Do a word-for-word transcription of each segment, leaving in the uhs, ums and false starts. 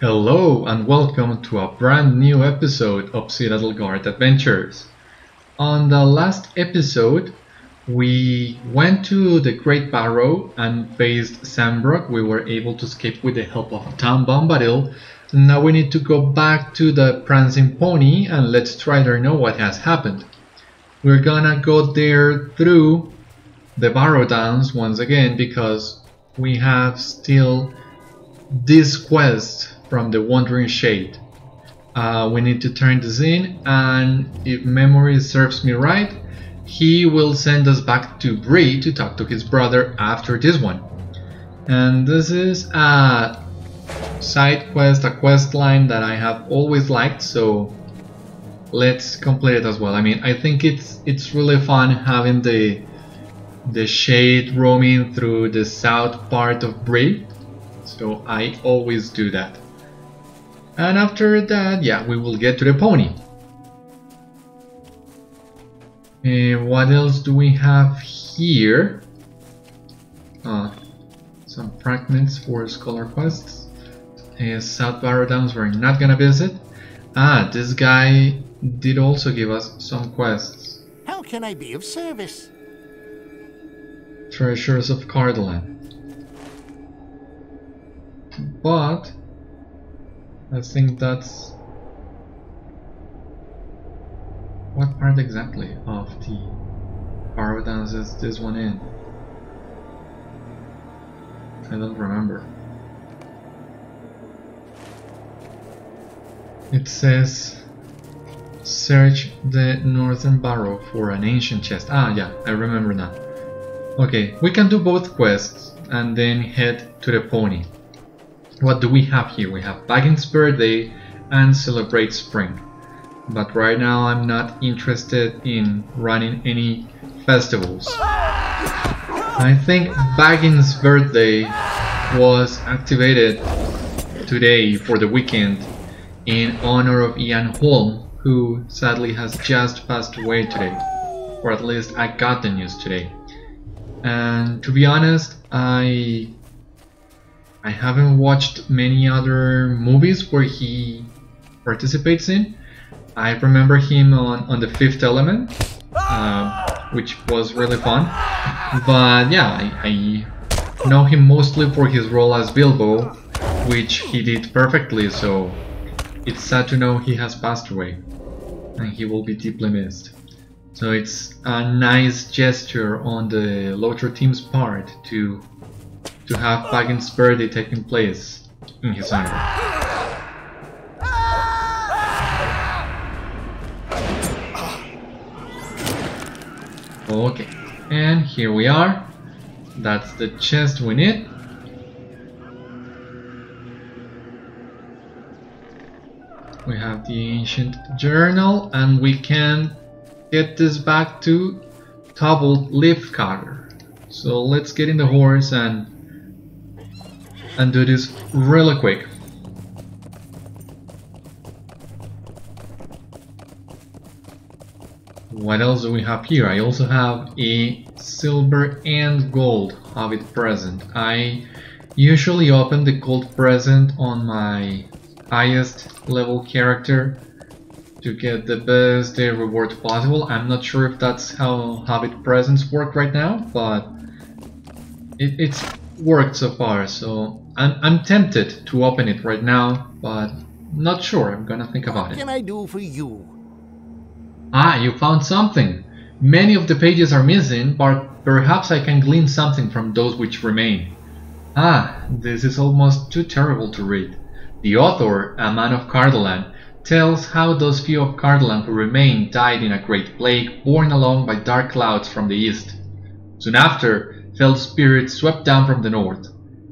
Hello and welcome to a brand new episode of Citadel Guard Adventures. On the last episode, we went to the Great Barrow and faced Sambrock. We were able to escape with the help of Tom Bombadil. Now we need to go back to the Prancing Pony and let's try to know what has happened. We're gonna go there through the Barrow Downs once again because we have still this quest from the Wandering Shade. Uh, we need to turn this in, and if memory serves me right, he will send us back to Bree to talk to his brother after this one. And this is a side quest, a quest line that I have always liked, so let's complete it as well. I mean, I think it's it's really fun having the the Shade roaming through the south part of Bree, so I always do that. And after that, yeah, we will get to the pony. Uh, what else do we have here? Uh, some fragments for scholar quests. Uh, South Barrow Downs we're not gonna visit. Ah, this guy did also give us some quests. How can I be of service? Treasures of Cardolan. But I think that's... what part exactly of the Barrow Downs is this one in? I don't remember. It says search the northern barrow for an ancient chest. Ah, yeah, I remember now. Okay, we can do both quests and then head to the pony. What do we have here? We have Baggins' birthday and celebrate spring. But right now I'm not interested in running any festivals. I think Baggins' birthday was activated today for the weekend in honor of Ian Holm, who sadly has just passed away today. Or at least I got the news today. And to be honest, I... I haven't watched many other movies where he participates in. I remember him on, on The Fifth Element, uh, which was really fun. But yeah, I, I know him mostly for his role as Bilbo, which he did perfectly, so it's sad to know he has passed away. And he will be deeply missed. So it's a nice gesture on the Lothar team's part to... to have Baggins' birthday taking place in his honor. Okay, and here we are. That's the chest we need. We have the ancient journal, and we can get this back to Tobbled Leafcutter. So let's get in the horse and and do this really quick. What else do we have here? I also have a silver and gold Hobbit present. I usually open the gold present on my highest level character to get the best reward possible. I'm not sure if that's how Hobbit presents work right now, but it, it's worked so far, so I'm, I'm tempted to open it right now, but not sure. I'm gonna think about it. What can I do for you? Ah, you found something. Many of the pages are missing, but perhaps I can glean something from those which remain. Ah, this is almost too terrible to read. The author, a man of Cardolan, tells how those few of Cardolan who remain died in a great plague, borne along by dark clouds from the east. Soon after, fell spirits swept down from the north.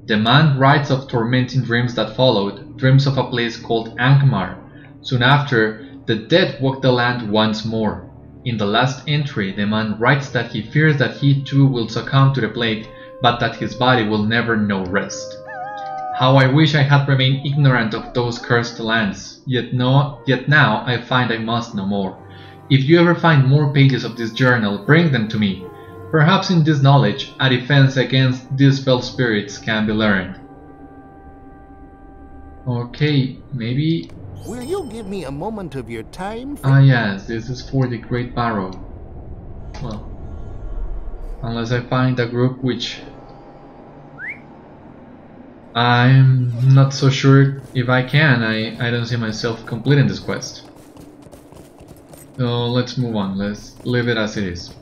The man writes of tormenting dreams that followed, dreams of a place called Angmar. Soon after, the dead walked the land once more. In the last entry, the man writes that he fears that he too will succumb to the plague, but that his body will never know rest. How I wish I had remained ignorant of those cursed lands, yet, no, yet now I find I must know more. If you ever find more pages of this journal, bring them to me. Perhaps in this knowledge, a defense against these fell spirits can be learned. Okay, maybe... Will you give me a moment of your time? Ah yes, this is for the Great Barrow. Well, unless I find a group which... I'm not so sure if I can. I, I don't see myself completing this quest. So let's move on, let's leave it as it is.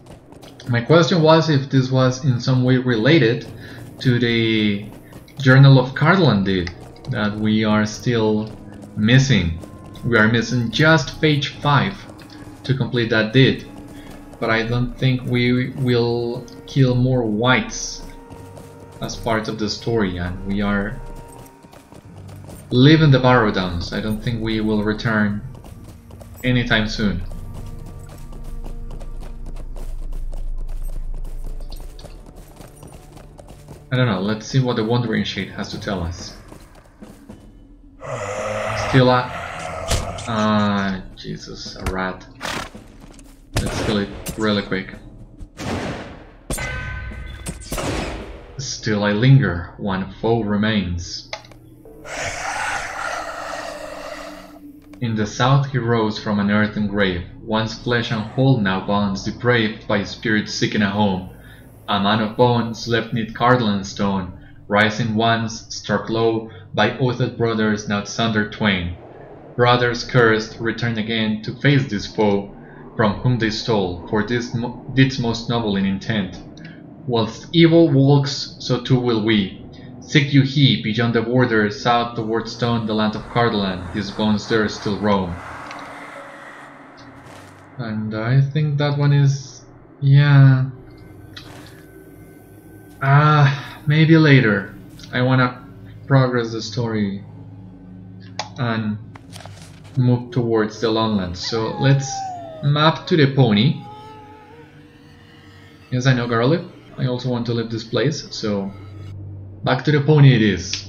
My question was if this was in some way related to the Journal of Cardolan did. That we are still missing. We are missing just page five to complete that deed. But I don't think we will kill more whites as part of the story, and we are leaving the Barrow Downs. I don't think we will return anytime soon. I don't know, let's see what the Wandering Shade has to tell us. Still a... Ah, uh, Jesus, a rat. Let's kill it really quick. Still I linger, one foe remains. In the south he rose from an earthen grave, once flesh and whole now bones depraved by spirits seeking a home. A man of bones left 'neath Cardolan stone, rising once, struck low, by oathed brothers now sundered twain. Brothers cursed return again to face this foe, from whom they stole, for this mo deeds most noble in intent. Whilst evil walks, so too will we. Seek you he, beyond the border, south toward stone, the land of Cardolan, his bones there still roam. And I think that one is... yeah... Ah, uh, maybe later. I wanna progress the story and move towards the Longlands. So let's map to the pony. Yes, I know Garlic. I also want to leave this place, so back to the pony it is.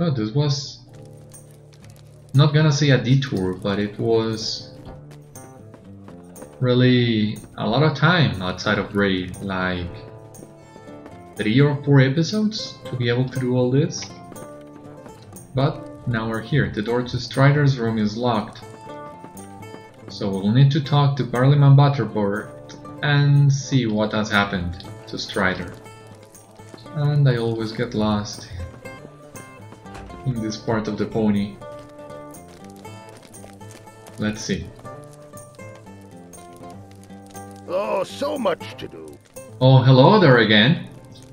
Oh, this was... not gonna say a detour, but it was really a lot of time outside of Bray, like three or four episodes to be able to do all this. But now we're here. The door to Strider's room is locked, so we'll need to talk to Barleyman Butterbur and see what has happened to Strider. And I always get lost in this part of the pony. Let's see. Oh, so much to do. Oh, hello there again.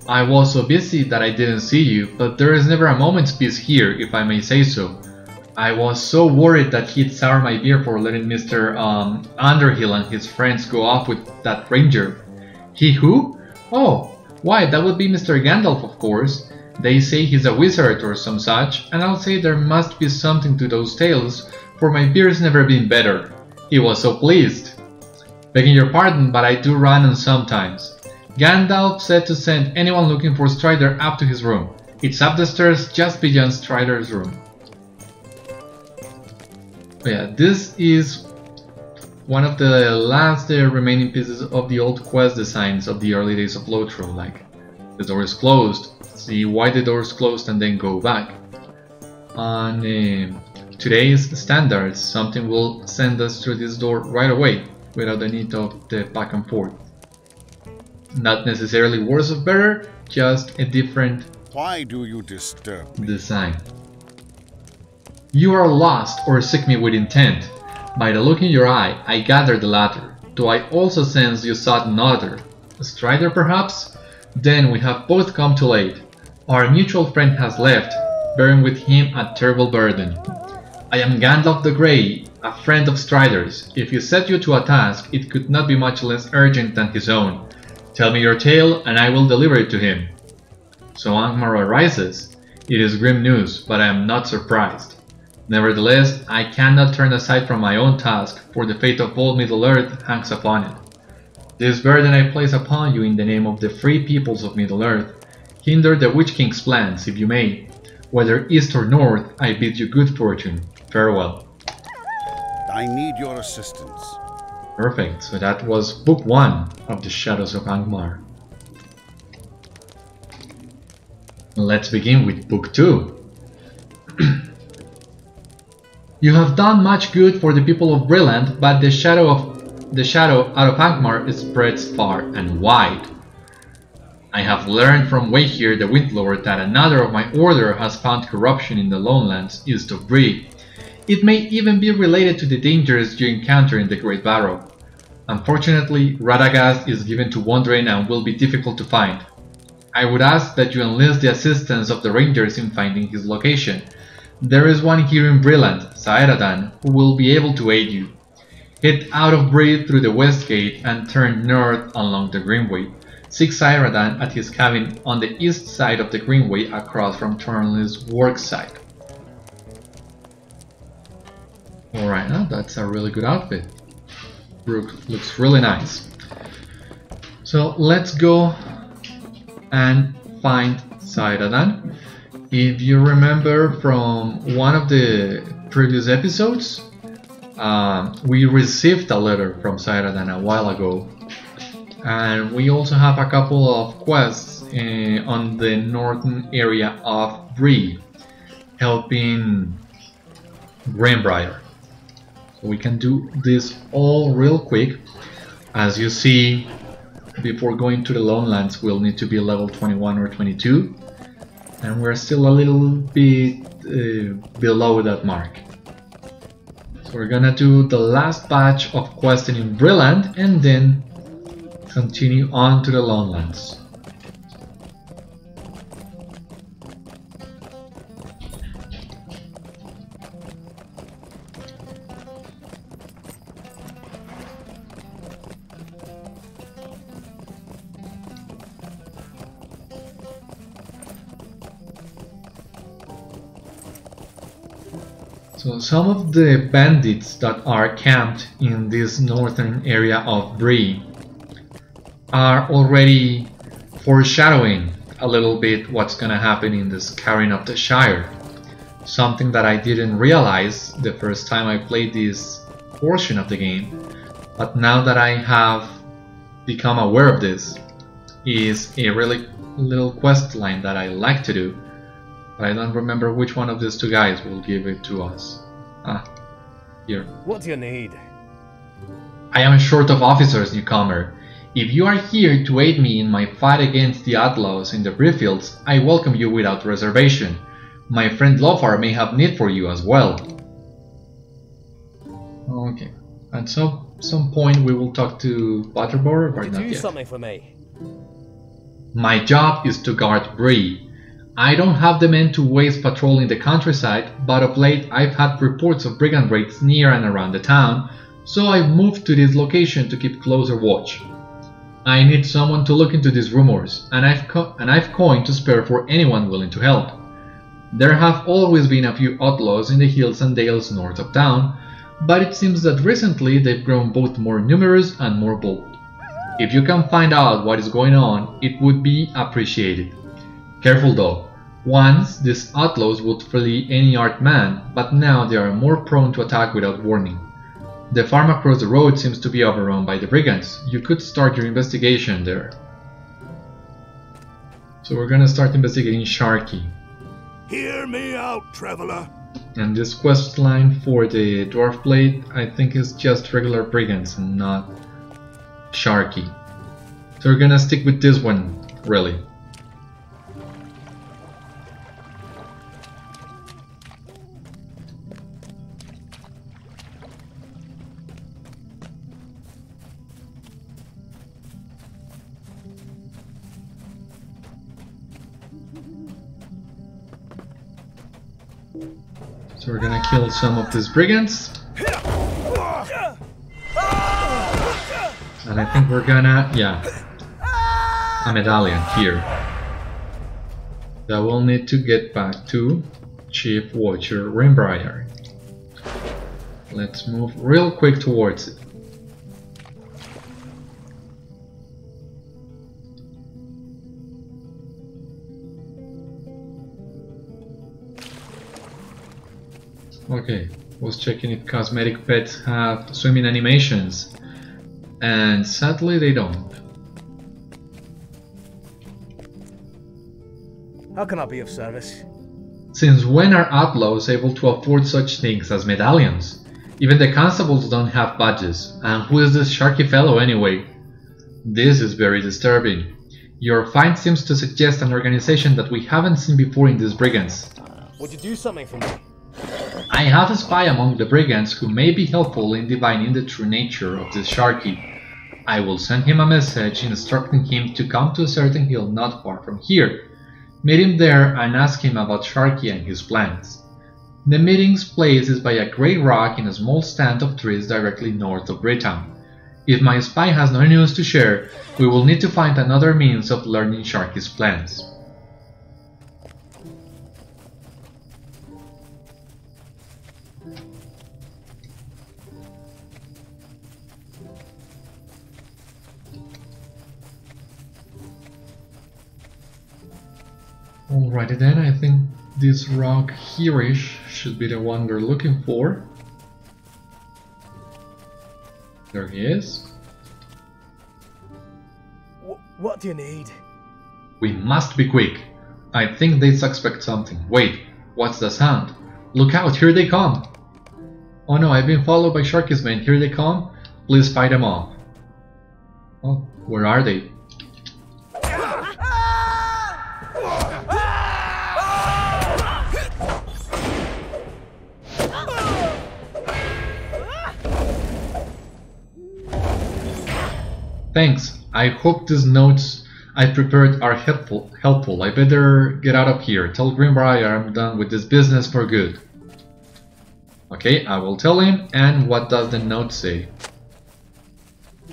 I was so busy that I didn't see you, but there is never a moment's peace here, if I may say so. I was so worried that he'd sour my beer for letting Mister Um, Underhill and his friends go off with that ranger. He who? Oh, why, that would be Mister Gandalf, of course. They say he's a wizard or some such, and I'll say there must be something to those tales, for my beer's never been better. He was so pleased. Begging your pardon, but I do run on sometimes. Gandalf said to send anyone looking for Strider up to his room. It's up the stairs just beyond Strider's room. Yeah, this is one of the last uh, remaining pieces of the old quest designs of the early days of Lothro, like the door is closed, see why the door is closed and then go back. And... Uh, today's standards, something will send us through this door right away, without the need of the back and forth. Not necessarily worse or better, just a different Why do you disturb me? Design. You are lost or seek me with intent. By the look in your eye, I gather the latter, though I also sense you sought another. Strider, perhaps? Then we have both come too late. Our mutual friend has left, bearing with him a terrible burden. I am Gandalf the Grey, a friend of Strider's. If he set you to a task, it could not be much less urgent than his own. Tell me your tale, and I will deliver it to him. So Angmar arises. It is grim news, but I am not surprised. Nevertheless, I cannot turn aside from my own task, for the fate of all Middle-earth hangs upon it. This burden I place upon you in the name of the free peoples of Middle-earth. Hinder the Witch King's plans, if you may. Whether east or north, I bid you good fortune. Farewell. I need your assistance. Perfect. So that was book one of the Shadows of Angmar. Let's begin with book two. You have done much good for the people of Brilland, but the shadow of the shadow out of Angmar spreads far and wide. I have learned from Waihir the Windlord that another of my order has found corruption in the Lonelands east of Bree. It may even be related to the dangers you encounter in the Great Barrow. Unfortunately, Radagast is given to wandering and will be difficult to find. I would ask that you enlist the assistance of the rangers in finding his location. There is one here in Brilland, Saeradan, who will be able to aid you. Head out of Bree through the west gate and turn north along the Greenway. Seek Saeradan at his cabin on the east side of the Greenway across from Thornley's worksite. Alright, now that's a really good outfit. Brooke looks really nice. So let's go and find Saeradan. If you remember from one of the previous episodes, uh, we received a letter from Saeradan a while ago. And we also have a couple of quests uh, on the northern area of Bree, helping Greenbrier. We can do this all real quick. As you see, before going to the Lonelands, we'll need to be level twenty-one or twenty-two, and we're still a little bit uh, below that mark. So we're gonna do the last batch of questing in Brilland and then continue on to the Lonelands. So some of the bandits that are camped in this northern area of Bree are already foreshadowing a little bit what's gonna happen in the Scarring of the Shire. Something that I didn't realize the first time I played this portion of the game, but now that I have become aware of this, is a really little quest line that I like to do. But I don't remember which one of these two guys will give it to us. Ah, here. What do you need? I am short of officers, newcomer. If you are here to aid me in my fight against the outlaws in the Breefields, I welcome you without reservation. My friend Lofar may have need for you as well. Okay. At some some point we will talk to Butterbur, but not yet. Do something for me. My job is to guard Bree. I don't have the men to waste patrolling the countryside, but of late I've had reports of brigand raids near and around the town, so I've moved to this location to keep closer watch. I need someone to look into these rumors, and I've co and I've coin to spare for anyone willing to help. There have always been a few outlaws in the hills and dales north of town, but it seems that recently they've grown both more numerous and more bold. If you can find out what is going on, it would be appreciated. Careful though, once these outlaws would flee any armed man, but now they are more prone to attack without warning. The farm across the road seems to be overrun by the brigands. You could start your investigation there. So we're gonna start investigating Sharky. Hear me out, traveler. And this quest line for the Dwarf Blade, I think, is just regular brigands and not Sharky. So we're gonna stick with this one, really. So we're gonna kill some of these brigands. And I think we're gonna, yeah, a medallion here. That we'll need to get back to Chief Watcher Greenbrier. Let's move real quick towards it. Okay, was checking if cosmetic pets have swimming animations, and sadly they don't. How can I be of service? Since when are outlaws able to afford such things as medallions? Even the constables don't have badges, and who is this sharky fellow anyway? This is very disturbing. Your find seems to suggest an organization that we haven't seen before in these brigands. Would you do something for me? I have a spy among the brigands who may be helpful in divining the true nature of this sharky. I will send him a message instructing him to come to a certain hill not far from here. Meet him there and ask him about Sharky and his plans. The meeting's place is by a great rock in a small stand of trees directly north of Britain. If my spy has no news to share, we will need to find another means of learning Sharky's plans. Alrighty then, I think this rock here-ish should be the one they're looking for. There he is. What do you need? We must be quick. I think they suspect something. Wait, what's the sound? Look out, here they come! Oh no, I've been followed by Sharky's men. Here they come. Please fight them off. Oh, where are they? Thanks. I hope these notes I prepared are helpful. Helpful. I better get out of here. Tell Greenbrier I'm done with this business for good. Okay, I will tell him. And what does the note say?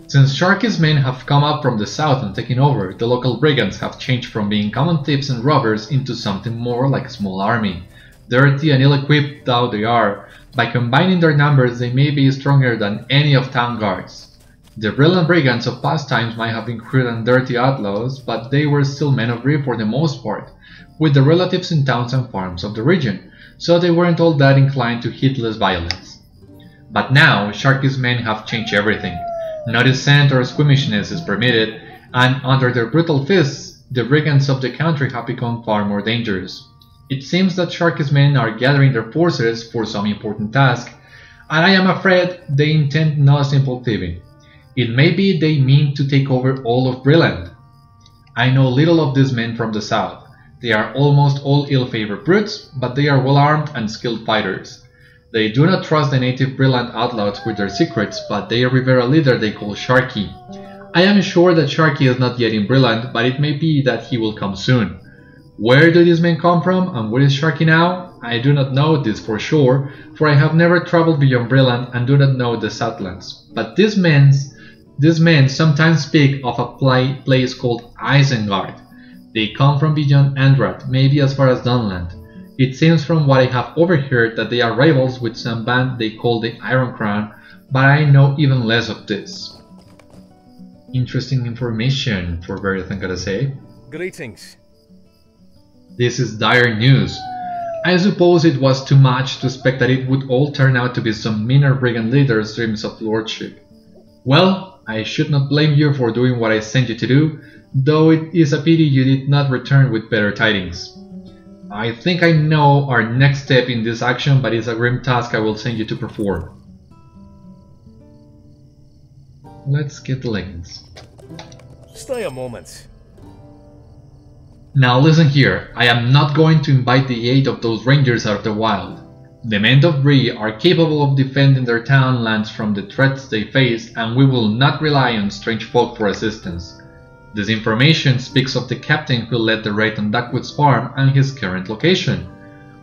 Since Sharky's men have come up from the south and taken over, the local brigands have changed from being common thieves and robbers into something more like a small army. Dirty and ill-equipped though they are, by combining their numbers they may be stronger than any of town guards. The brilliant brigands of past times might have been crude and dirty outlaws, but they were still men of breed for the most part, with their relatives in towns and farms of the region, so they weren't all that inclined to heedless violence. But now, Sharky's men have changed everything. No dissent or squeamishness is permitted, and under their brutal fists, the brigands of the country have become far more dangerous. It seems that Sharky's men are gathering their forces for some important task, and I am afraid they intend no simple thieving. It may be they mean to take over all of Breland. I know little of these men from the south. They are almost all ill-favored brutes, but they are well-armed and skilled fighters. They do not trust the native Breland outlaws with their secrets, but they revere a leader they call Sharky. I am sure that Sharky is not yet in Breland, but it may be that he will come soon. Where do these men come from, and where is Sharky now? I do not know this for sure, for I have never traveled beyond Breland and do not know the Southlands. But these men's These men sometimes speak of a pl place called Isengard. They come from beyond Andrad, maybe as far as Dunland. It seems from what I have overheard that they are rivals with some band they call the Iron Crown, but I know even less of this. Interesting information for very thing gotta say. Greetings. This is dire news. I suppose it was too much to expect that it would all turn out to be some minor brigand leader's dreams of lordship. Well, I should not blame you for doing what I sent you to do, though it is a pity you did not return with better tidings. I think I know our next step in this action, but it's a grim task I will send you to perform. Let's get Legends. Stay a moment. Now listen here, I am not going to invite the aid of those rangers out of the wild. The men of Bree are capable of defending their townlands from the threats they face, and we will not rely on strange folk for assistance. This information speaks of the captain who led the raid on Duckwood's farm and his current location.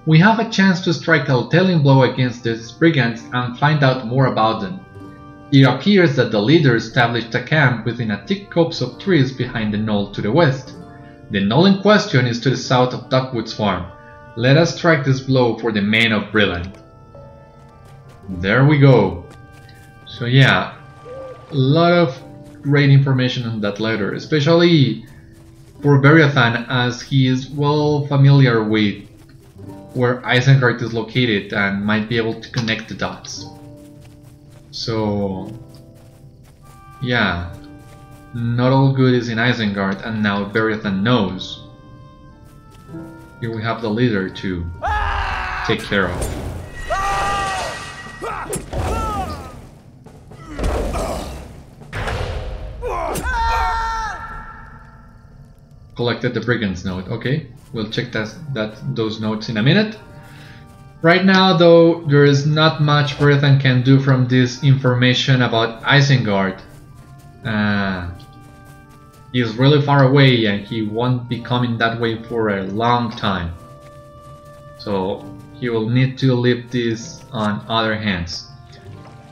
We have a chance to strike a telling blow against these brigands and find out more about them. It appears that the leader established a camp within a thick copse of trees behind the knoll to the west. The knoll in question is to the south of Duckwood's farm. Let us strike this blow for the men of Breland. There we go. So yeah, a lot of great information on that letter, especially for Beriathan, as he is well familiar with where Eisenhardt is located and might be able to connect the dots. So yeah, not all good is in Isengard, and now Beriathan knows. Here we have the leader to take care of. Collected the brigand's note. Okay, we'll check that, that those notes in a minute. Right now, though, there is not much Beriathan can do from this information about Isengard. Uh, he's really far away, and he won't be coming that way for a long time. So he will need to leave this on other hands.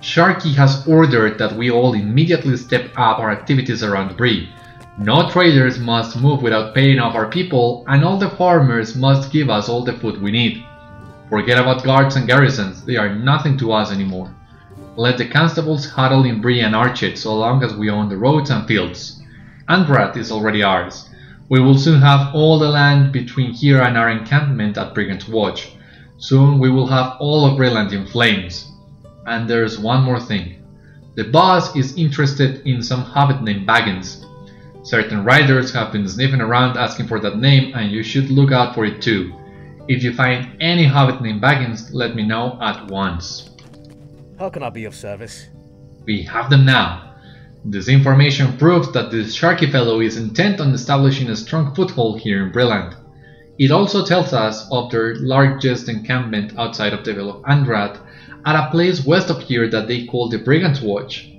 Sharky has ordered that we all immediately step up our activities around Bree. No traders must move without paying off our people, and all the farmers must give us all the food we need. Forget about guards and garrisons, they are nothing to us anymore. Let the constables huddle in Bree and Archet so long as we own the roads and fields. Angrath is already ours. We will soon have all the land between here and our encampment at Brigand's Watch. Soon we will have all of Greenland in flames. And there's one more thing. The boss is interested in some hobbit named Baggins. Certain riders have been sniffing around asking for that name, and you should look out for it too. If you find any hobbit named Baggins, let me know at once. How can I be of service? We have them now. This information proves that this Sharky fellow is intent on establishing a strong foothold here in Breland. It also tells us of their largest encampment outside of the Vale of Angrath, at a place west of here that they call the Brigand's Watch.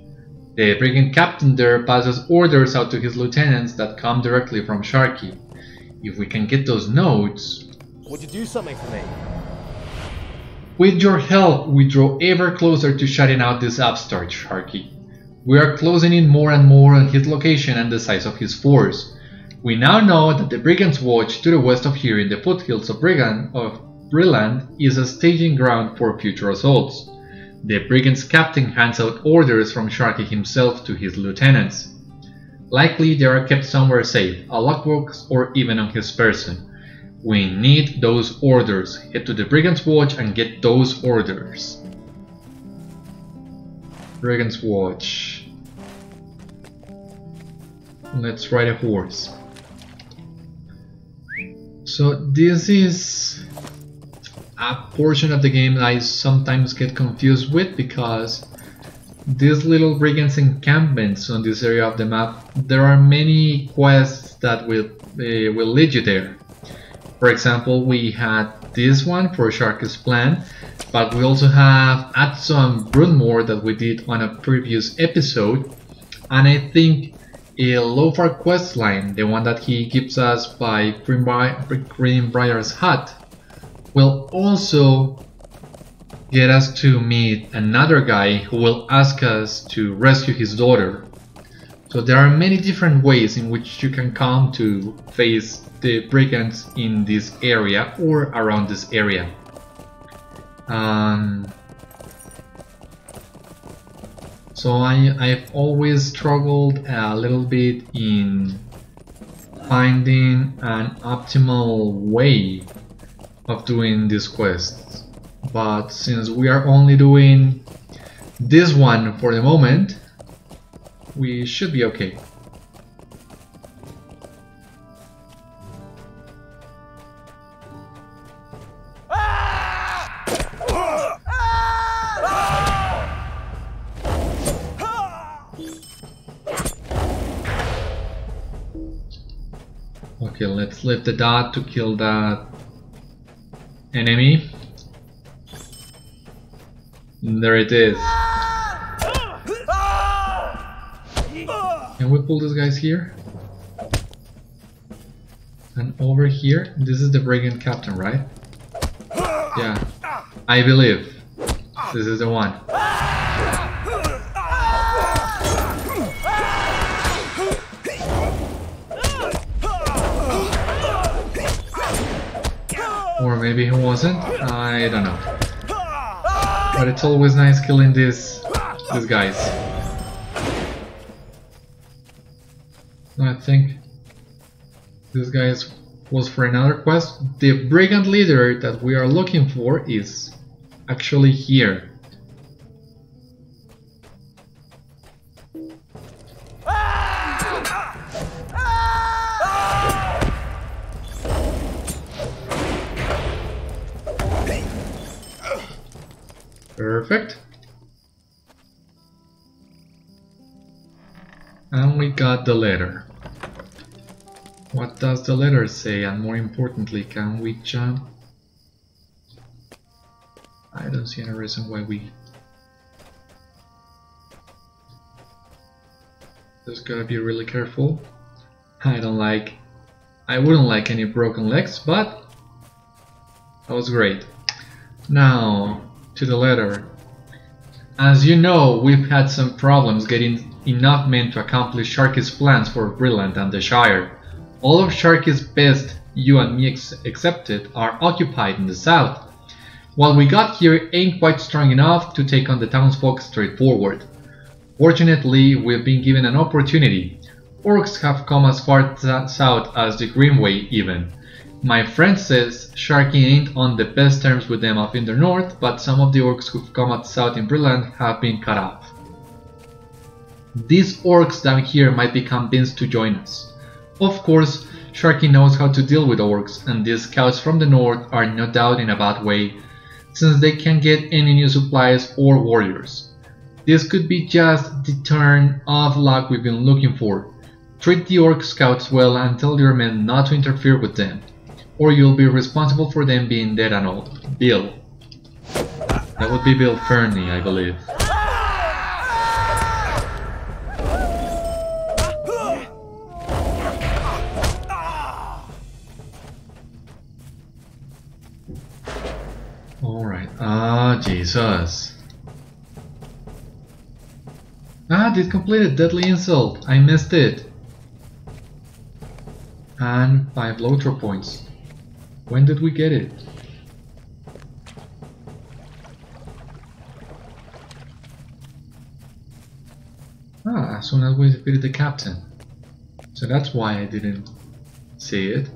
The brigand captain there passes orders out to his lieutenants that come directly from Sharky. If we can get those notes... Would you do something for me? With your help, we draw ever closer to shutting out this upstart, Sharky. We are closing in more and more on his location and the size of his force. We now know that the Brigand's Watch to the west of here in the foothills of Brigand of Breland is a staging ground for future assaults. The brigand's captain hands out orders from Sharky himself to his lieutenants. Likely they are kept somewhere safe, a lockbox or even on his person. We need those orders. Head to the Brigand's Watch and get those orders. Brigand's Watch. Let's ride a horse. So this is a portion of the game that I sometimes get confused with, because these little brigands encampments on this area of the map, there are many quests that will uh, will lead you there. For example, we had this one for Sharky's Plan, but we also have Atso and Brunmore that we did on a previous episode, and I think a Lothar quest line, the one that he gives us by Greenbriar's Hut, will also get us to meet another guy who will ask us to rescue his daughter. So there are many different ways in which you can come to face the brigands in this area or around this area. Um, so I, I've always struggled a little bit in finding an optimal way of doing these quests, but since we are only doing this one for the moment, we should be okay. Okay, let's lift the dot to kill that enemy. There it is. Can we pull these guys here? And over here? This is the brigand captain, right? Yeah. I believe. This is the one. Or maybe he wasn't, I don't know. But it's always nice killing these, these guys. I think these guys was for another quest. The brigand leader that we are looking for is actually here. Perfect. And we got the letter. What does the letter say? And more importantly, can we jump? I don't see any reason why we... Just gotta be really careful. I don't like... I wouldn't like any broken legs, but... That was great. Now... to the letter. As you know, we've had some problems getting enough men to accomplish Sharky's plans for Brilland and the Shire. All of Sharky's best, you and me ex excepted, are occupied in the south. What we got here ain't quite strong enough to take on the townsfolk straightforward. Fortunately, we've been given an opportunity. Orcs have come as far south as the Greenway even. My friend says Sharky ain't on the best terms with them up in the north, but some of the orcs who've come out south in Brilland have been cut off. These orcs down here might be convinced to join us. Of course, Sharky knows how to deal with orcs, and these scouts from the north are no doubt in a bad way, since they can't get any new supplies or warriors. This could be just the turn of luck we've been looking for. Treat the orc scouts well and tell your men not to interfere with them, or you'll be responsible for them being dead and all. Bill. That would be Bill Fernie, I believe. Alright. Ah, Jesus. Ah, did complete it. Deadly Insult. I missed it. And five Lothar points. When did we get it? Ah, as soon as we defeated the captain. So that's why I didn't see it.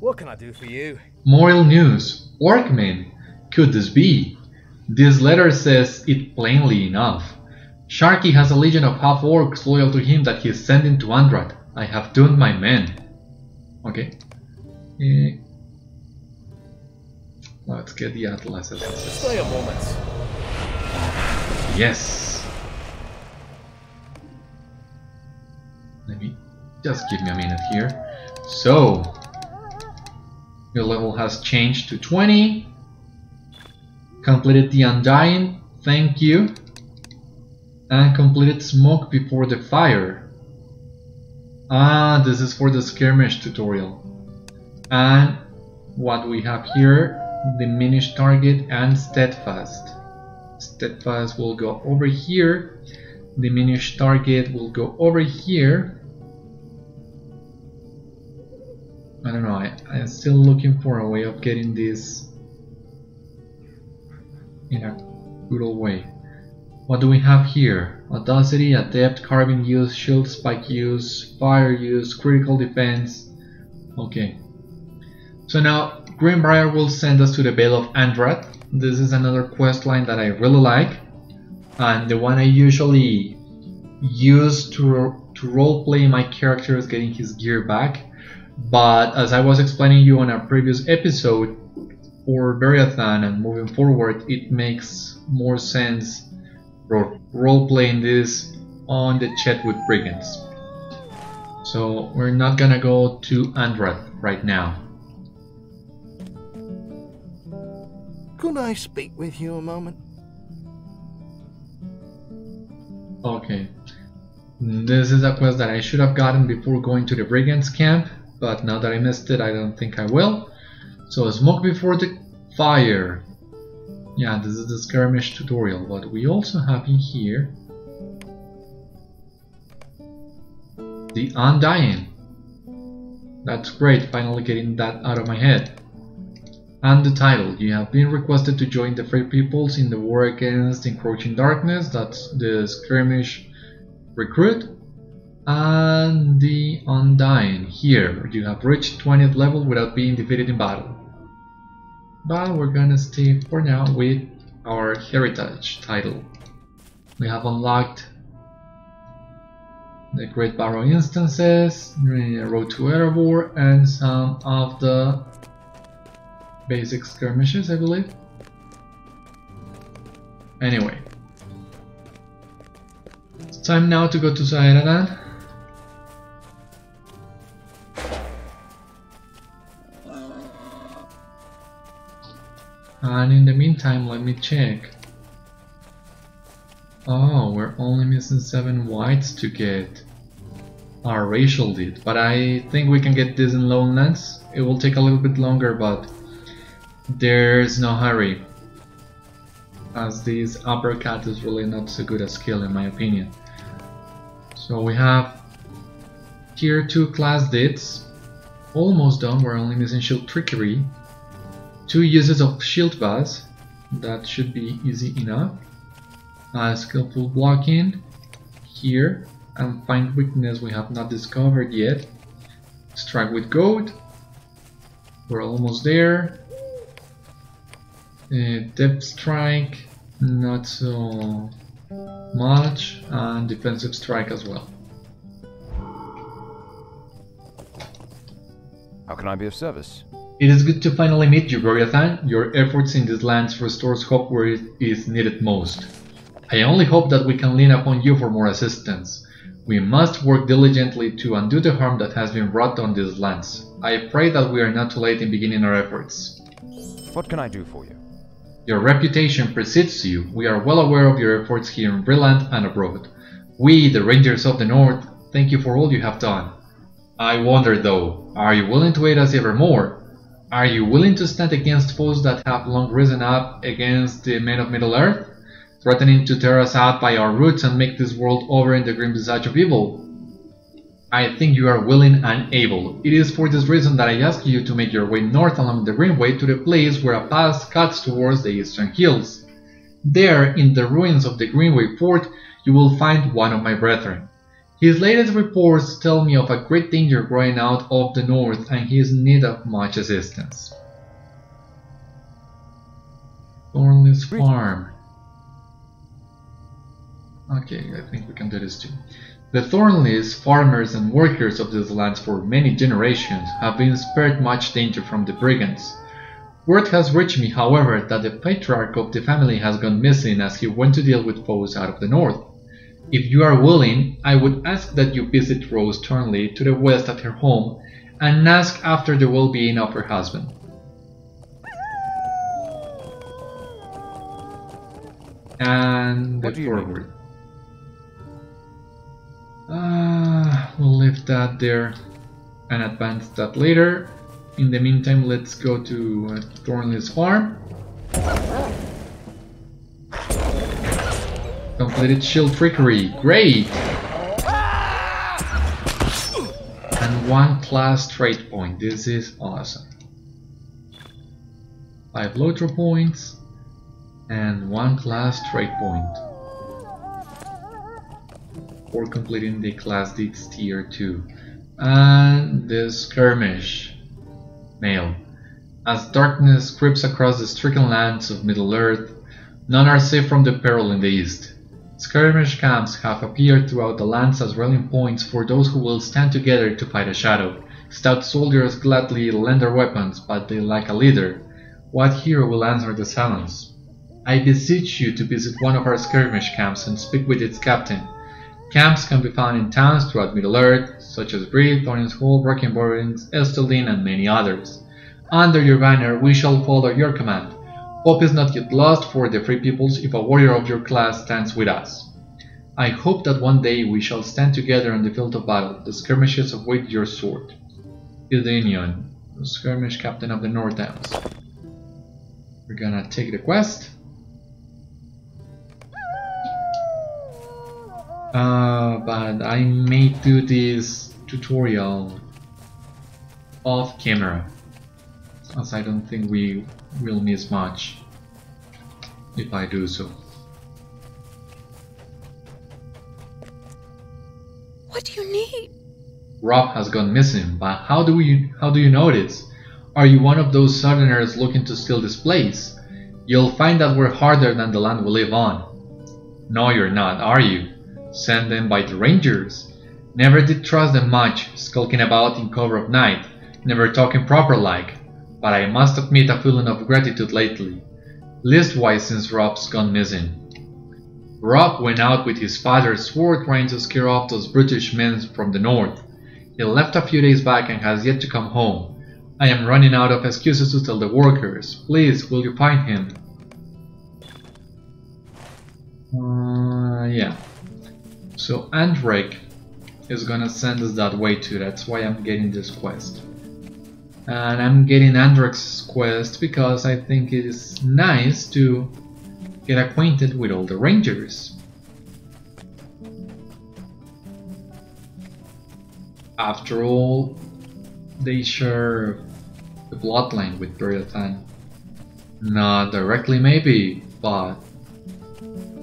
What can I do for you? Moral news. Orcmen. Could this be? This letter says it plainly enough. Sharky has a legion of half-orcs loyal to him that he's sending to Andrad. I have doomed my men. Okay. Let's get the atlases. Stay a moment. Yes. Let me just give me a minute here. So your level has changed to twenty. Completed the Undying. Thank you. And completed Smoke Before the Fire. Ah, this is for the skirmish tutorial. And what we have here, diminish target and steadfast. Steadfast will go over here, diminish target will go over here. I don't know, I, I'm still looking for a way of getting this in a good old way. What do we have here? Audacity, Adept, Carbon use, Shield Spike use, Fire use, Critical Defense. Okay. So now, Greenbrier will send us to the Vale of Andrad. This is another quest line that I really like, and the one I usually use to, to roleplay my character is getting his gear back. But as I was explaining you on a previous episode, for Beriathan and moving forward, it makes more sense roleplaying this on the Chetwood Brigands. So we're not gonna go to Andrad right now. Could I speak with you a moment? Okay. This is a quest that I should have gotten before going to the Brigands camp, but now that I missed it, I don't think I will. So Smoke Before the Fire. Yeah, this is the skirmish tutorial, but we also have in here the Undying. That's great, finally getting that out of my head. And the title, you have been requested to join the Free Peoples in the war against Encroaching Darkness. That's the skirmish recruit. and the Undying. Here, you have reached twentieth level without being defeated in battle. But we're gonna stay for now with our heritage title. We have unlocked the Great Barrow instances, Road to Erebor, and some of the basic skirmishes, I believe. Anyway, it's time now to go to Zaeradan. And in the meantime, let me check. Oh, we're only missing seven whites to get our racial deed, but I think we can get this in Lowlands. It will take a little bit longer, but there's no hurry, as this uppercut is really not so good a skill in my opinion. So we have tier two class deeds, almost done. We're only missing Shield Trickery, two uses of Shield Buzz, that should be easy enough. Uh, skillful blocking here, and find weakness we have not discovered yet. Strike with goat, we're almost there. Uh, depth strike, not so much, and defensive strike as well. How can I be of service? It is good to finally meet you, Gorgathan. Your efforts in these lands restores hope where it is needed most. I only hope that we can lean upon you for more assistance. We must work diligently to undo the harm that has been wrought on these lands. I pray that we are not too late in beginning our efforts. What can I do for you? Your reputation precedes you. We are well aware of your efforts here in Vreeland and abroad. We, the Rangers of the North, thank you for all you have done. I wonder though, are you willing to aid us evermore? Are you willing to stand against foes that have long risen up against the men of Middle-earth, threatening to tear us out by our roots and make this world over in the grim visage of evil? I think you are willing and able. It is for this reason that I ask you to make your way north along the Greenway to the place where a path cuts towards the eastern hills. There, in the ruins of the Greenway fort, you will find one of my brethren. His latest reports tell me of a great danger growing out of the north, and he is in need of much assistance. Thornley's Farm. Okay, I think we can do this too. The Thornleys, farmers and workers of these lands for many generations, have been spared much danger from the brigands. Word has reached me, however, that the patriarch of the family has gone missing as he went to deal with foes out of the north. If you are willing, I would ask that you visit Rose Thornley to the west at her home and ask after the well-being of her husband. And the forward. Uh, we'll leave that there and advance that later. In the meantime, let's go to uh, Thornley's farm. Completed Shield Trickery, great! And one class trait point, this is awesome. Five Lotro points and one class trait point. For completing the class deeds tier two. And the skirmish nail. As darkness creeps across the stricken lands of Middle-earth, none are safe from the peril in the east. Skirmish camps have appeared throughout the lands as rallying points for those who will stand together to fight a shadow. Stout soldiers gladly lend their weapons, but they lack a leader. What hero will answer the summons? I beseech you to visit one of our skirmish camps and speak with its captain. Camps can be found in towns throughout Middle-earth, such as Bree, Thornton's Hall, Brockenborings, Esteldin, and many others. Under your banner, we shall follow your command. Hope is not yet lost for the free peoples if a warrior of your class stands with us. I hope that one day we shall stand together on the field of battle, the skirmishes of which your sword. Idinion, skirmish captain of the North Downs. We're gonna take the quest. Uh, but I may do this tutorial off camera, as I don't think we will miss much if I do so. What do you need? Rob has gone missing, but how do you how do you know this? Are you one of those southerners looking to steal this place? You'll find that we're harder than the land we live on. No, you're not, are you? Sent them by the rangers. Never did trust them much, skulking about in cover of night, never talking proper like. But I must admit a feeling of gratitude lately, leastwise since Rob's gone missing. Rob went out with his father's sword trying to scare off those brutish men from the north. He left a few days back and has yet to come home. I am running out of excuses to tell the workers. Please, will you find him? Uh, yeah. So Andrake is gonna send us that way too, that's why I'm getting this quest. And I'm getting Andrake's quest because I think it is nice to get acquainted with all the rangers. After all, they share the bloodline with Beriathan. Not directly maybe, but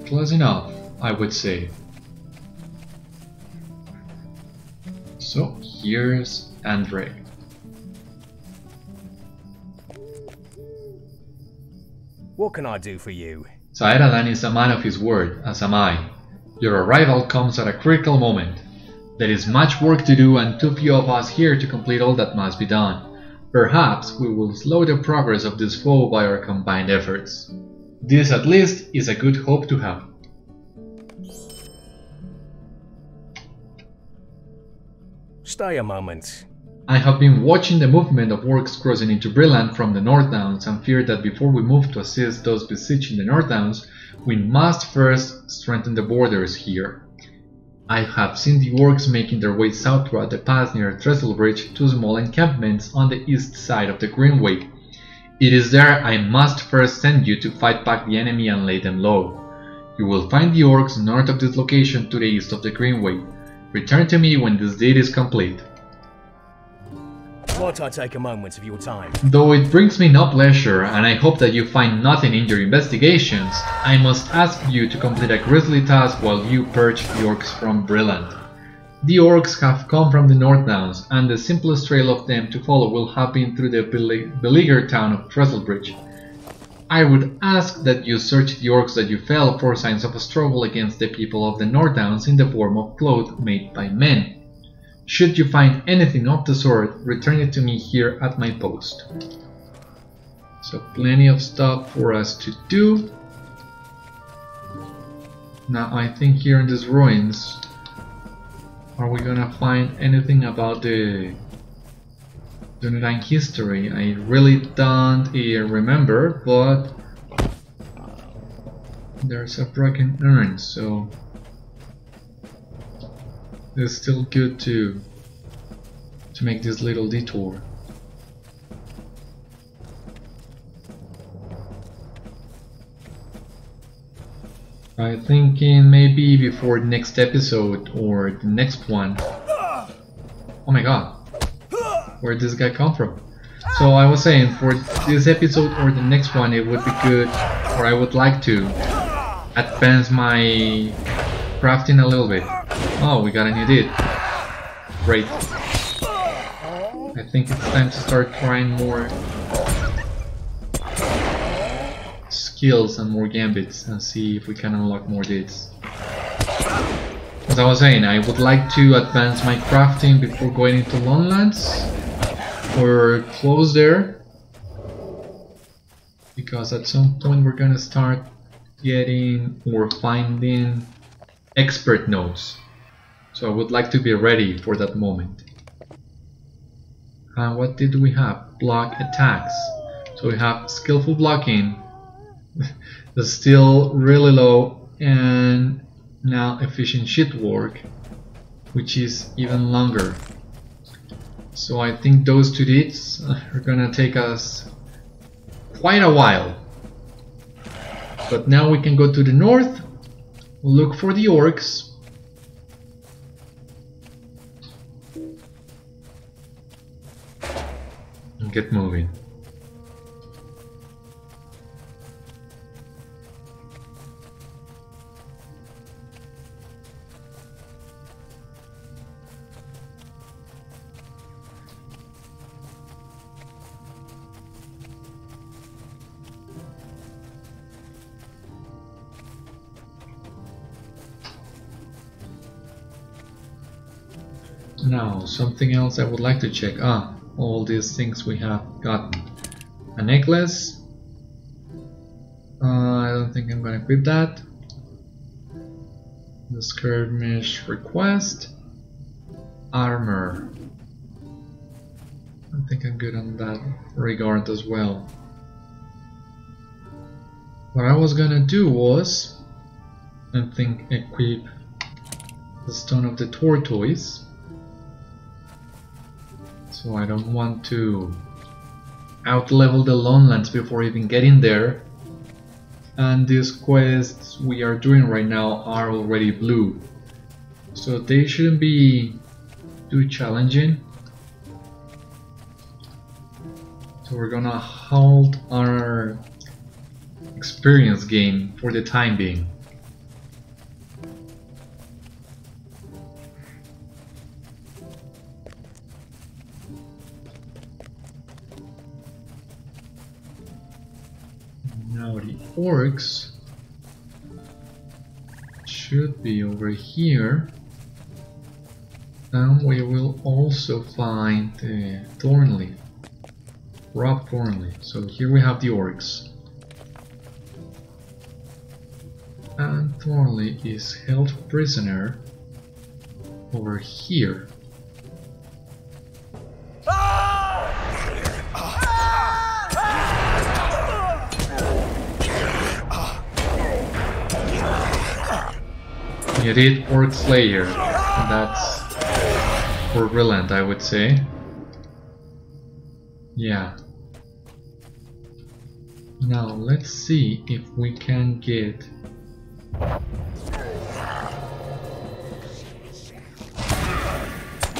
close enough, I would say. So here's Andrake. What can I do for you? Zaedadan is a man of his word, as am I. Your arrival comes at a critical moment. There is much work to do and too few of us here to complete all that must be done. Perhaps we will slow the progress of this foe by our combined efforts. This at least is a good hope to have. Stay a moment. I have been watching the movement of orcs crossing into Brilland from the North Downs and fear that before we move to assist those besieging the North Downs, we must first strengthen the borders here. I have seen the orcs making their way south throughout the pass near Threstlebridge to small encampments on the east side of the Greenway. It is there I must first send you to fight back the enemy and lay them low. You will find the orcs north of this location to the east of the Greenway. Return to me when this deed is complete. Might I take a moment of your time? Though it brings me no pleasure, and I hope that you find nothing in your investigations, I must ask you to complete a grisly task while you purge the orcs from Brilland. The orcs have come from the North Downs, and the simplest trail of them to follow will have been through the beleaguered town of Threstlebridge. I would ask that you search the orcs that you fell for signs of a struggle against the people of the North Downs in the form of cloth made by men. Should you find anything of the sort, return it to me here at my post. So plenty of stuff for us to do. Now I think here in these ruins, are we gonna find anything about the Dunedain history? I really don't uh, remember, but there's a broken urn, so it's still good to to make this little detour. I'm thinking maybe before next episode or the next one. Oh my god, where did this guy come from? So I was saying for this episode or the next one it would be good, or I would like to advance my crafting a little bit. Oh, we got a new deed. Great. I think it's time to start trying more skills and more gambits and see if we can unlock more deeds. As I was saying, I would like to advance my crafting before going into Longlands or close there, because at some point we're gonna start getting or finding expert notes. So I would like to be ready for that moment. And uh, what did we have? Block attacks. So we have skillful blocking. That's still really low. And now efficient sheet work, which is even longer. So I think those two deeds are gonna take us quite a while. But now we can go to the north, look for the orcs. Get moving. Now, something else I would like to check. Ah, all these things we have gotten. A necklace. Uh, I don't think I'm gonna equip that. The skirmish request. Armor. I think I'm good on that regard as well. What I was gonna do was, I think, equip the Stone of the Tortoise. So I don't want to outlevel the Lonelands before even getting there. And these quests we are doing right now are already blue, so they shouldn't be too challenging. So we're gonna halt our experience game for the time being. Now the orcs should be over here, and we will also find the Thornleaf, Rob Thornleaf. So here we have the orcs. And Thornley is held prisoner over here. It is Orc Slayer, and that's for Relent, I would say. Yeah. Now let's see if we can get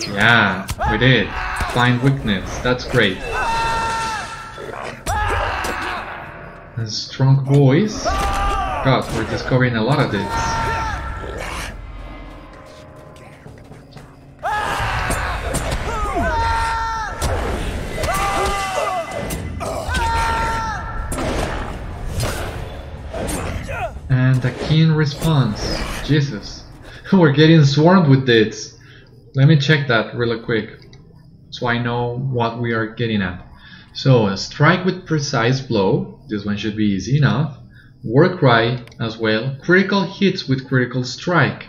yeah, we did. Find weakness. That's great. A strong voice. God, we're discovering a lot of this. And a keen response. Jesus. We're getting swarmed with this. Let me check that really quick, so I know what we are getting at. So, a strike with precise blow, this one should be easy enough. War cry as well. Critical hits with critical strike.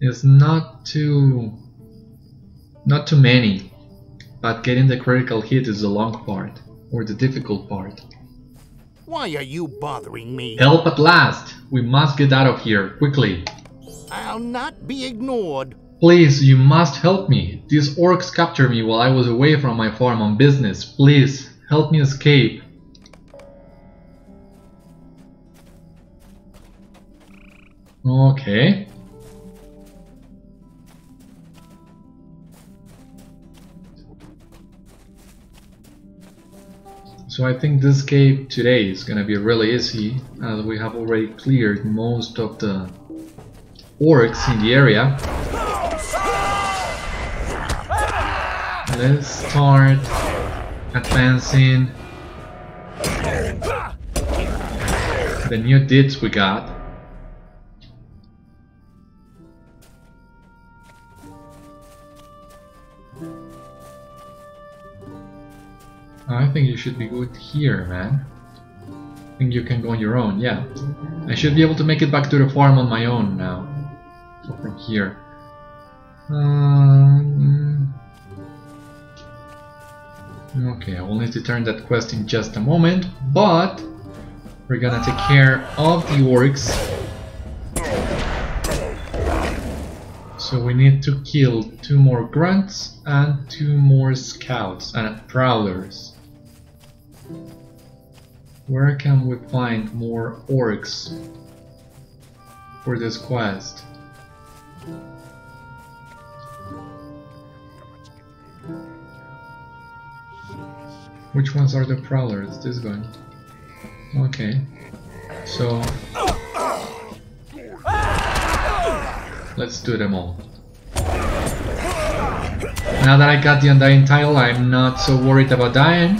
It's not too, not too many, but getting the critical hit is the long part, or the difficult part. Why are you bothering me? Help at last! We must get out of here, quickly. I'll not be ignored. Please, you must help me. These orcs captured me while I was away from my farm on business. Please, help me escape. Okay. So I think this cave today is gonna be really easy, as we have already cleared most of the orcs in the area. Let's start advancing the new deeds we got. I think you should be good here, man. I think you can go on your own, yeah. I should be able to make it back to the farm on my own now. So from here. Um, Okay, I will need to turn that quest in just a moment, but we're gonna take care of the orcs. So we need to kill two more grunts and two more scouts and prowlers. Where can we find more orcs for this quest? Which ones are the prowlers? This one. Okay. So let's do them all. Now that I got the Undying title, I'm not so worried about dying.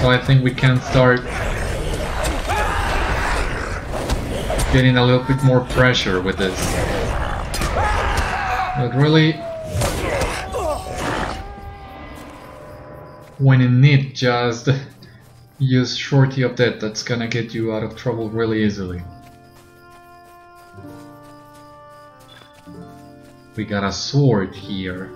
So I think we can start getting a little bit more pressure with this. But really, when in need, just use Shorty of Death. That's gonna get you out of trouble really easily. We got a sword here.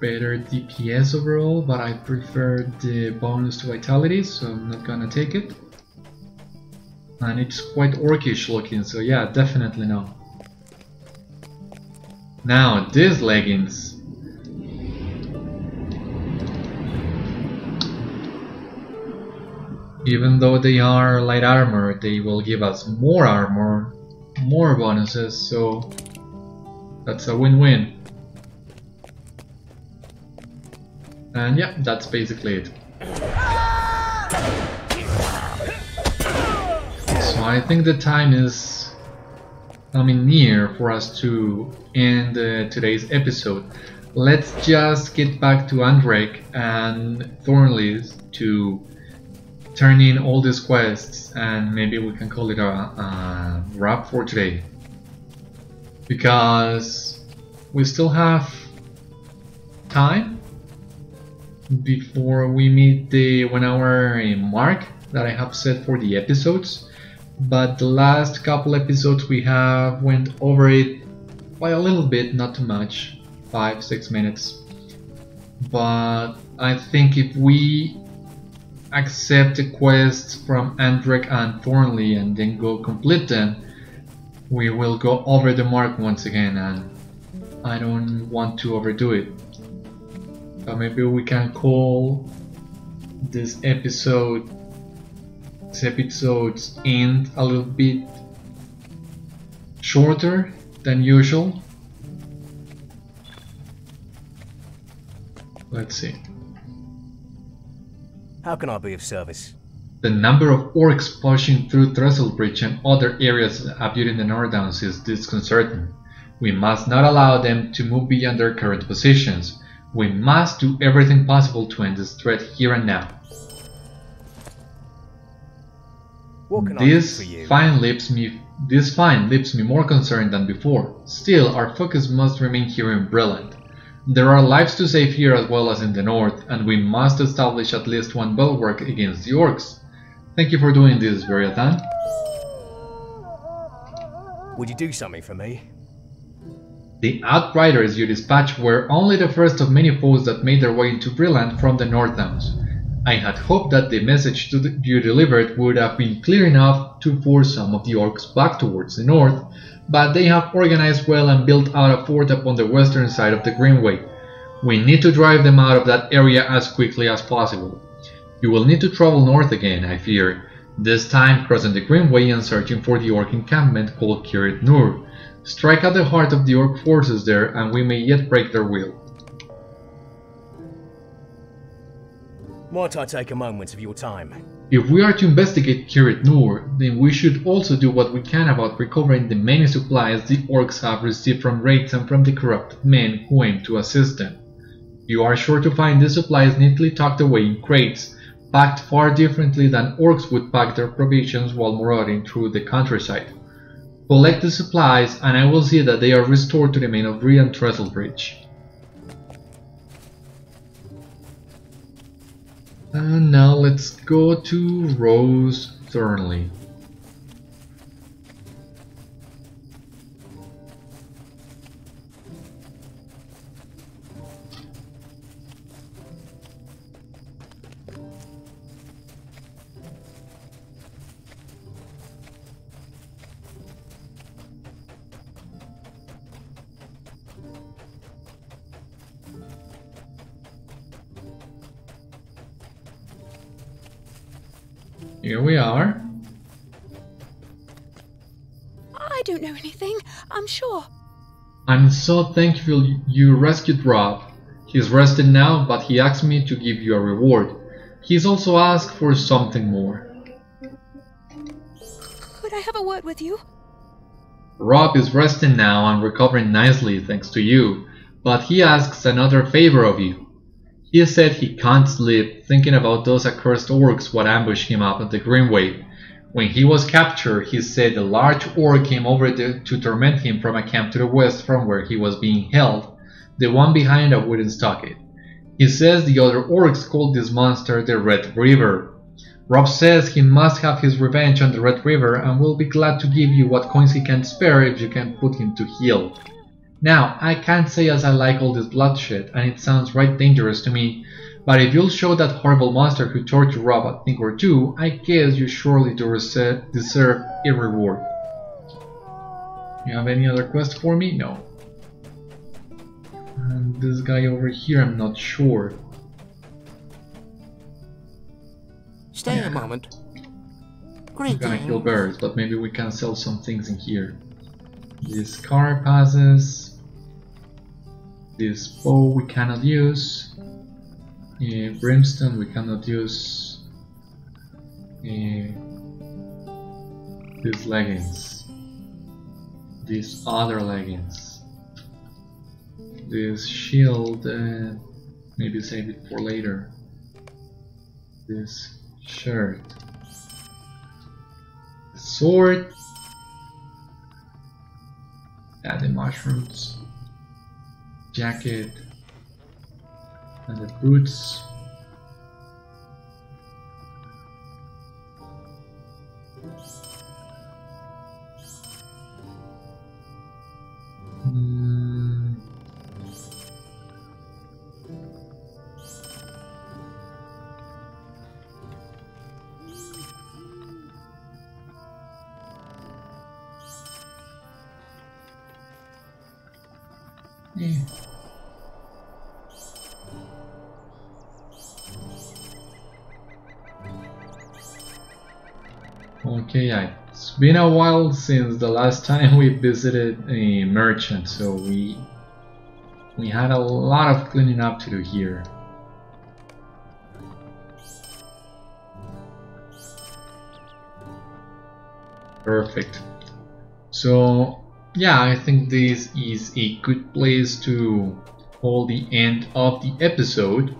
Better D P S overall, but I prefer the bonus to vitality, so I'm not gonna take it. And it's quite orcish looking, so yeah, definitely no. Now, these leggings. Even though they are light armor, they will give us more armor, more bonuses, so that's a win-win. And yeah, that's basically it. So I think the time is coming near for us to end uh, today's episode. Let's just get back to Andrek and Thornleaf to turn in all these quests, and maybe we can call it a, a wrap for today. Because we still have time before we meet the one hour mark that I have set for the episodes, but the last couple episodes we have went over it by a little bit, not too much, five six minutes, but I think if we accept the quests from Andrek and Thornleaf and then go complete them, we will go over the mark once again, and I don't want to overdo it. So maybe we can call this episode, this episode's end a little bit shorter than usual. Let's see. How can I be of service? The number of orcs pushing through Throstlebridge and other areas abutting the Nordowns is disconcerting. We must not allow them to move beyond their current positions. We must do everything possible to end this threat here and now. What can this, I do for you? Fine leaves me, this find leaves me more concerned than before. Still, our focus must remain here in Breland. There are lives to save here as well as in the north, and we must establish at least one bulwark against the orcs. Thank you for doing this, Veriathan. Would you do something for me? The Outriders you dispatched were only the first of many foes that made their way into Breland from the Nordowns. I had hoped that the message to the, you delivered would have been clear enough to force some of the orcs back towards the north, but they have organized well and built out a fort upon the western side of the Greenway. We need to drive them out of that area as quickly as possible. You will need to travel north again, I fear, this time crossing the Greenway and searching for the orc encampment called Kirit Nur. Strike at the heart of the orc forces there, and we may yet break their will. Might I take a moment of your time? If we are to investigate Kirit Nur, then we should also do what we can about recovering the many supplies the orcs have received from raids and from the corrupted men who aim to assist them. You are sure to find these supplies neatly tucked away in crates, packed far differently than orcs would pack their provisions while marauding through the countryside. Collect the supplies, and I will see that they are restored to the main of Breland Throstlebridge. And now let's go to Rose Thornleaf. Here we are. I don't know anything, I'm sure. I'm so thankful you rescued Rob. He's rested now, but he asked me to give you a reward. He's also asked for something more. Could I have a word with you? Rob is resting now and recovering nicely thanks to you, but he asks another favor of you. He said he can't sleep, thinking about those accursed orcs what ambushed him up at the Greenway. When he was captured, he said a large orc came over to, to torment him from a camp to the west from where he was being held, the one behind a wooden stockade. He says the other orcs called this monster the Red River. Rob says he must have his revenge on the Red River and will be glad to give you what coins he can spare if you can put him to heel. Now, I can't say as I like all this bloodshed and it sounds right dangerous to me, but if you'll show that horrible monster who tortured Rob a thing or two, I guess you surely do deserve a reward. You have any other quest for me? No. And this guy over here, I'm not sure. Stay yeah. a moment. We're gonna heal birds, but maybe we can sell some things in here. This car passes. This bow we cannot use. Uh, brimstone we cannot use. Uh, these leggings. These other leggings. This shield. Uh, maybe save it for later. This shirt. The sword. Add the mushrooms. Jacket. And the boots. Mm. Yeah. Okay, yeah. It's been a while since the last time we visited a merchant, so we we had a lot of cleaning up to do here. Perfect. So yeah, I think this is a good place to hold the end of the episode.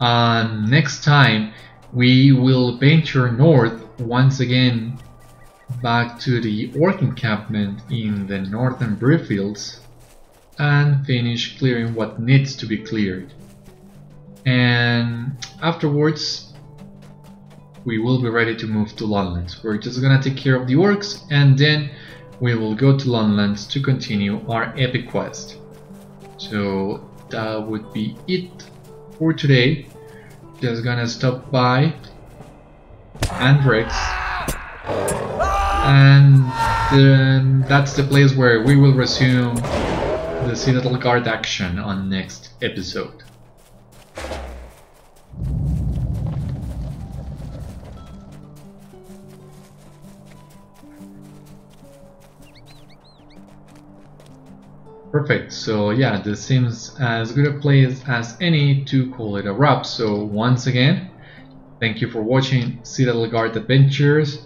Um, next time we will venture north. Once again, back to the orc encampment in the northern Breefields and finish clearing what needs to be cleared. And afterwards, we will be ready to move to Longlands. We're just gonna take care of the orcs and then we will go to Longlands to continue our epic quest. So that would be it for today. Just gonna stop by and Rex, and then that's the place where we will resume the Citadel Guard action on next episode. Perfect, so yeah, this seems as good a place as any to call it a wrap. So once again, thank you for watching Citadel Guard Adventures.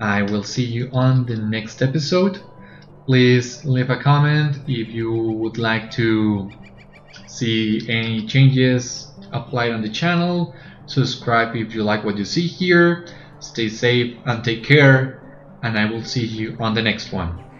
I will see you on the next episode. Please leave a comment if you would like to see any changes applied on the channel. Subscribe if you like what you see here. Stay safe and take care, and I will see you on the next one.